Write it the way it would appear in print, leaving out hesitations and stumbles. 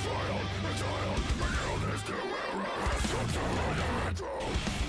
Exile, exile, my guild is to error, has come to my control.